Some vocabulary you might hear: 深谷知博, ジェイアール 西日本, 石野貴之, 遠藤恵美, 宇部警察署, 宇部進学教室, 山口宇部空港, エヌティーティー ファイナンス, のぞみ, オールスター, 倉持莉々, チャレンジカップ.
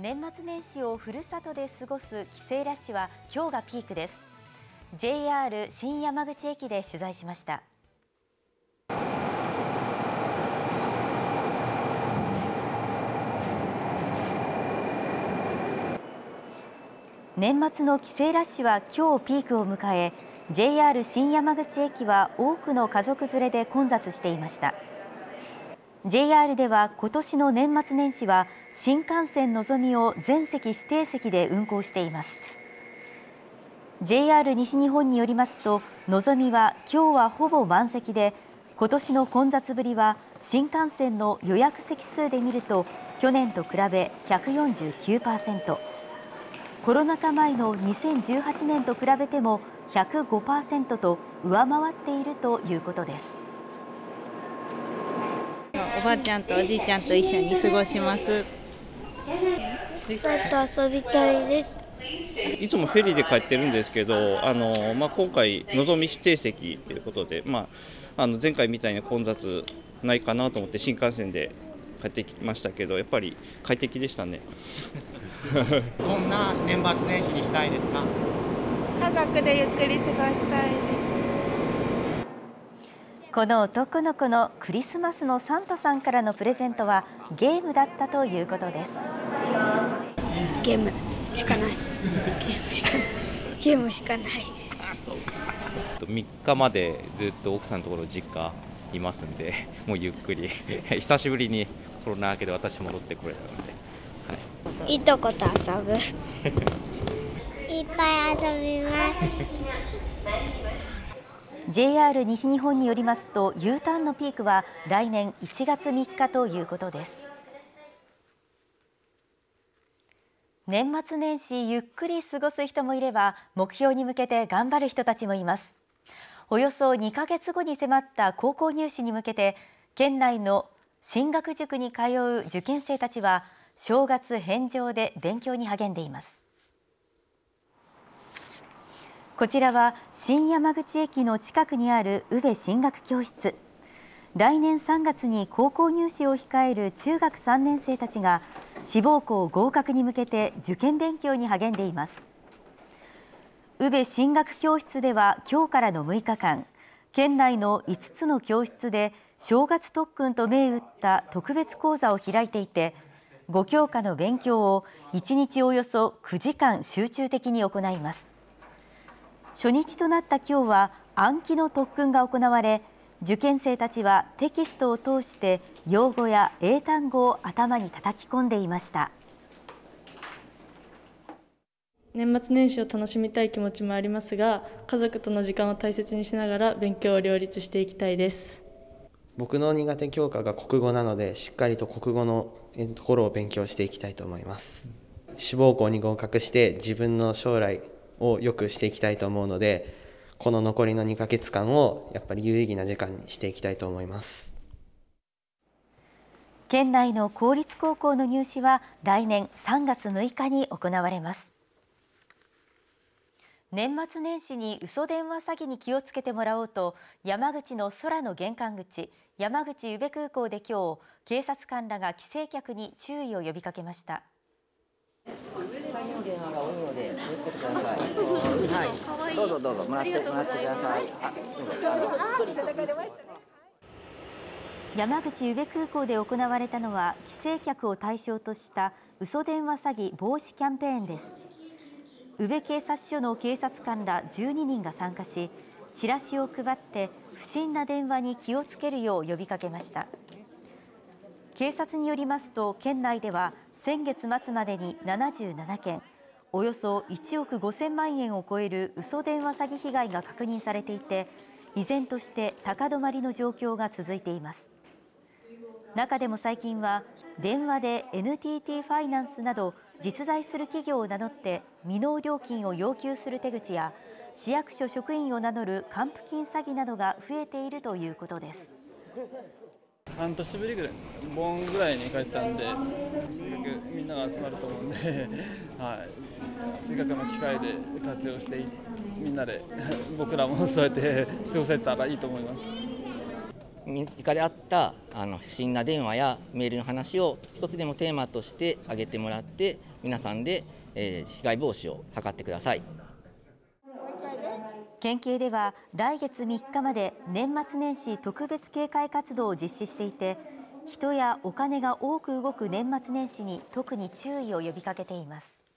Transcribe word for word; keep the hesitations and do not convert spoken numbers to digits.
年末年始をふるさとで過ごす帰省ラッシュは今日がピークです。ジェイアール 新山口駅で取材しました。年末の帰省ラッシュは今日ピークを迎え、ジェイアール 新山口駅は多くの家族連れで混雑していました。ジェイアール では今年の年末年始は新幹線のぞみを全席指定席で運行しています。ジェイアール 西日本によりますと、のぞみは今日はほぼ満席で、今年の混雑ぶりは新幹線の予約席数で見ると去年と比べ ひゃくよんじゅうきゅうパーセント。コロナ禍前のにせんじゅうはちねんと比べても ひゃくごパーセント と上回っているということです。おばあちゃんとおじいちゃんと一緒に過ごします。ちょっと遊びたいです。いつもフェリーで帰ってるんですけど、あのまあ今回のぞみ指定席ということで、まああの前回みたいな混雑ないかなと思って新幹線で帰ってきましたけど、やっぱり快適でしたね。どんな年末年始にしたいですか？家族でゆっくり過ごしたいです。この男の子のクリスマスのサンタさんからのプレゼントはゲームだったということです。ゲームしかないゲームしかないゲームしかないみっかまでずっと奥さんのところ実家いますんで、もうゆっくり久しぶりにコロナ明けで私戻ってこれたので、はい、いとこと遊ぶいっぱい遊びます。ジェイアール 西日本によりますと U ターンのピークは来年いちがつみっかということです。年末年始ゆっくり過ごす人もいれば、目標に向けて頑張る人たちもいます。およそにかげつごに迫った高校入試に向けて、県内の進学塾に通う受験生たちは正月返上で勉強に励んでいます。こちらは新山口駅の近くにある宇部進学教室。来年さんがつに高校入試を控える中学さんねん生たちが志望校合格に向けて受験勉強に励んでいます。宇部進学教室では今日からのむいかかん、県内のいつつの教室で正月特訓と銘打った特別講座を開いていて、ご教科の勉強をいちにちおよそくじかん集中的に行います。初日となった今日は暗記の特訓が行われ、受験生たちはテキストを通して用語や英単語を頭に叩き込んでいました。年末年始を楽しみたい気持ちもありますが、家族との時間を大切にしながら勉強を両立していきたいです。僕の苦手教科が国語なので、しっかりと国語のところを勉強していきたいと思います。志望校に合格して自分の将来を良くしていきたいと思うので、この残りのにかげつかんをやっぱり有意義な時間にしていきたいと思います。県内の公立高校の入試は来年さんがつむいかに行われます。年末年始に嘘電話詐欺に気をつけてもらおうと、山口の空の玄関口、山口宇部空港で今日、警察官らが帰省客に注意を呼びかけました。山口宇部空港で行われたのは、帰省客を対象とした嘘電話詐欺防止キャンペーンです。宇部警察署の警察官らじゅうににんが参加し、チラシを配って不審な電話に気をつけるよう呼びかけました。警察によりますと、県内では先月末までにななじゅうななけん、およそいちおくごせんまんえんを超える嘘電話詐欺被害が確認されていて、依然として高止まりの状況が続いています。中でも最近は電話で エヌティーティー ファイナンスなど実在する企業を名乗って未納料金を要求する手口や、市役所職員を名乗る還付金詐欺などが増えているということです。半年ぶりぐらい、盆ぐらいに帰ったんで、せっかくみんなが集まると思うんで、はい、せっかくの機会で活用して、みんなで僕らもそうやって過ごせたらいいと思います。身近であったあの不審な電話やメールの話を一つでもテーマとして挙げてもらって、皆さんで、えー、被害防止を図ってください。県警では来月みっかまで年末年始特別警戒活動を実施していて、人やお金が多く動く年末年始に特に注意を呼びかけています。